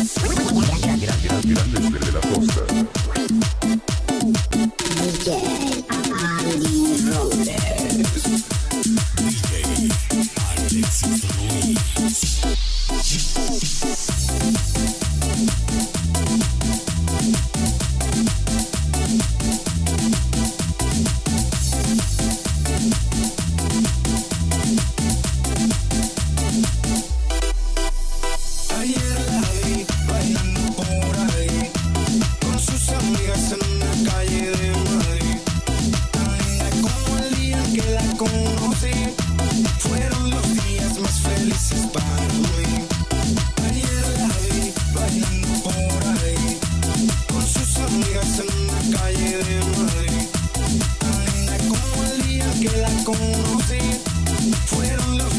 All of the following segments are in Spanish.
Grandes de la Costa. DJ Andy Robles. DJ Alexis Ruiz. Fueron los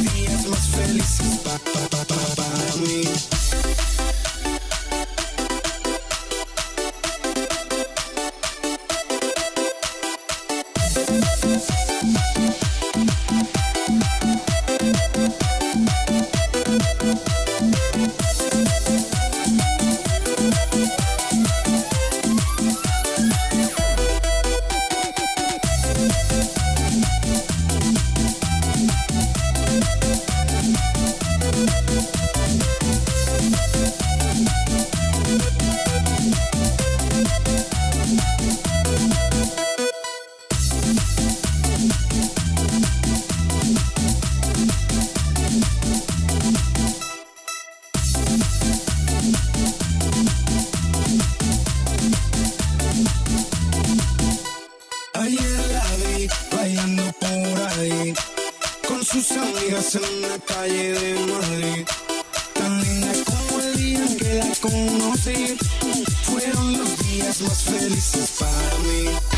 días más felices para mí.